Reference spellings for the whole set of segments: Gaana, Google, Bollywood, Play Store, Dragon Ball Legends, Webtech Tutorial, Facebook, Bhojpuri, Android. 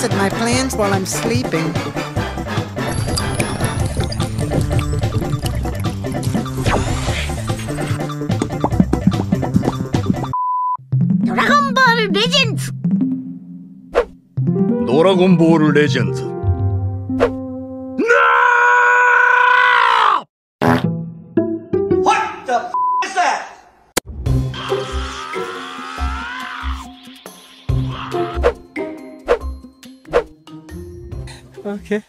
picks at my plans while I'm sleeping. Dragon Ball Legends! Dragon Ball Legends. No! What the f is that? Okay.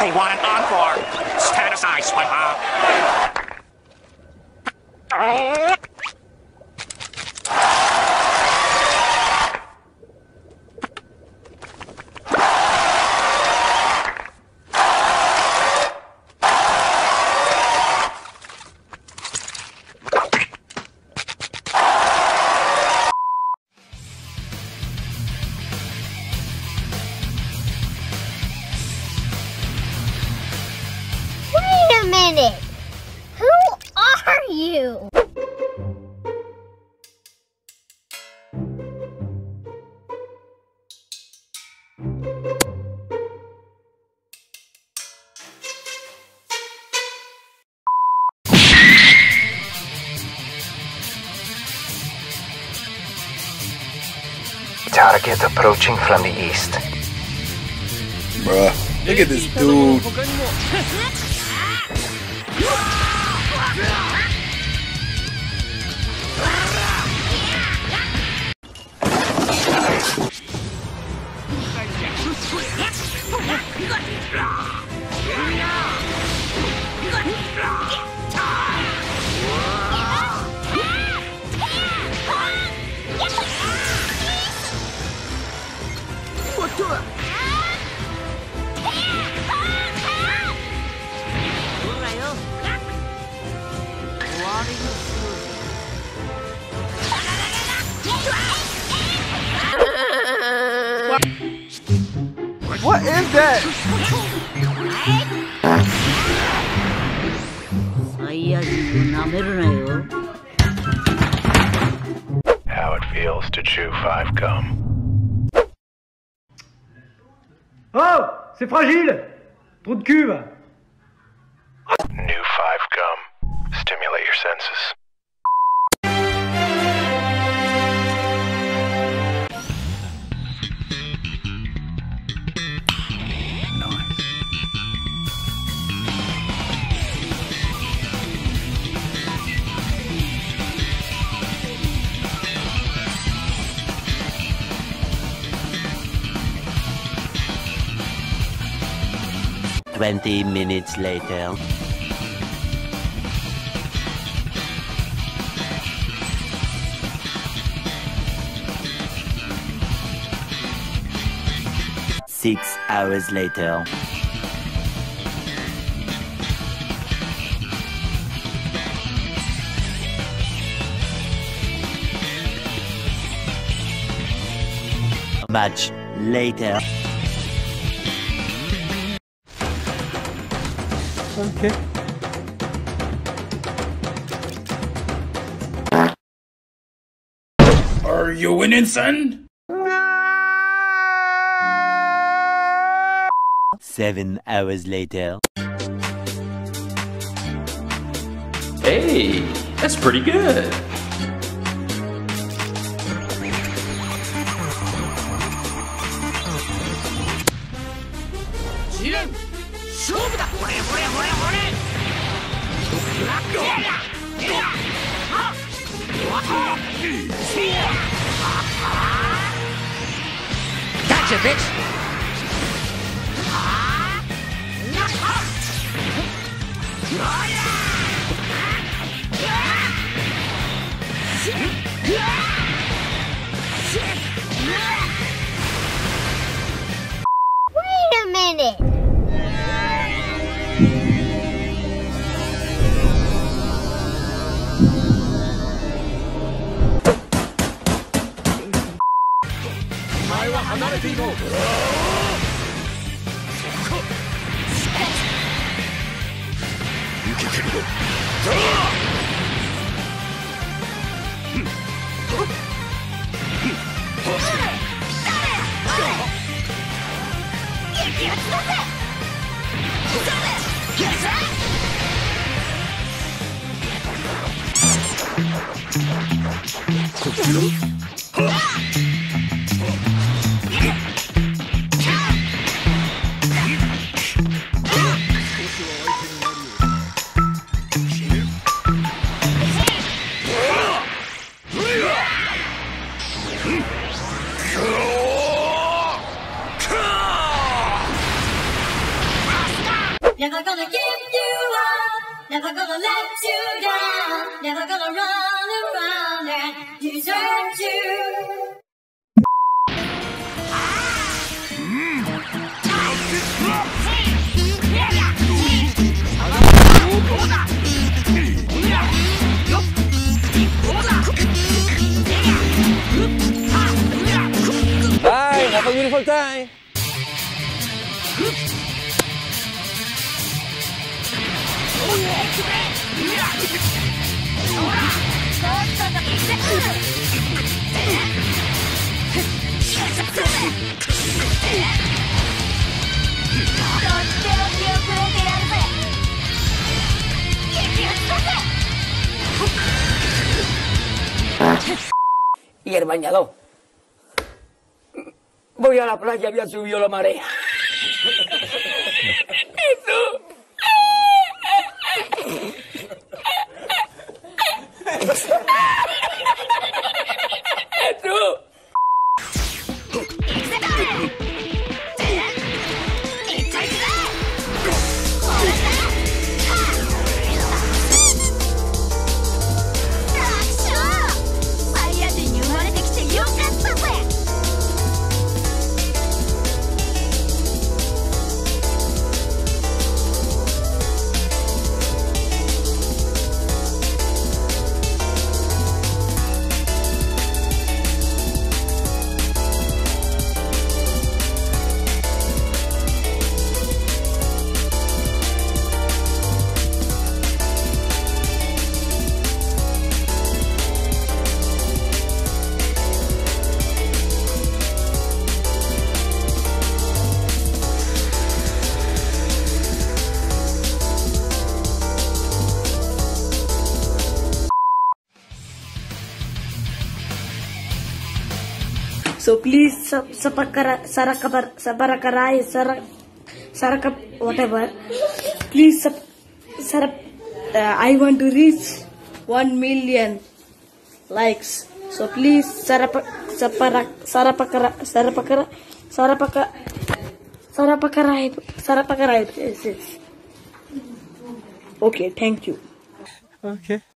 They want an encore! Stand aside, swiper! Target approaching from the east. Bruh, look at this dude. What is that? How it feels to chew 5 gum. Oh, c'est fragile. Trop de cul. New 5 gum. Stimulate your senses. Twenty minutes later. Six hours later. 1 match later. Okay. Are you winning, son? 7 hours later. Hey! That's pretty good. Gotcha, bitch! Never gonna give you up, never gonna let you down, never gonna run around and desert you. Bye, have a beautiful time. Y el bañador. Voy a la playa, había subido la marea. Eso. So please whatever. Please I want to reach 1 million likes. So please okay, thank you. Okay.